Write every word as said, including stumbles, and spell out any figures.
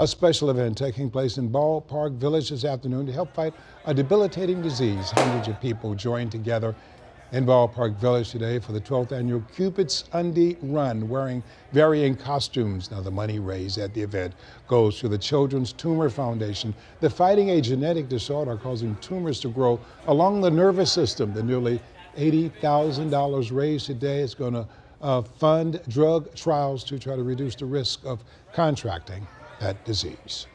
a special event taking place in Ballpark Village this afternoon to help fight a debilitating disease. Hundreds of people joined together in Ballpark Village today for the twelfth annual Cupid's Undie Run, wearing varying costumes. Now, the money raised at the event goes to the Children's Tumor Foundation. They're fighting a genetic disorder causing tumors to grow along the nervous system. The nearly eighty thousand dollars raised today is going to uh, fund drug trials to try to reduce the risk of contracting that disease.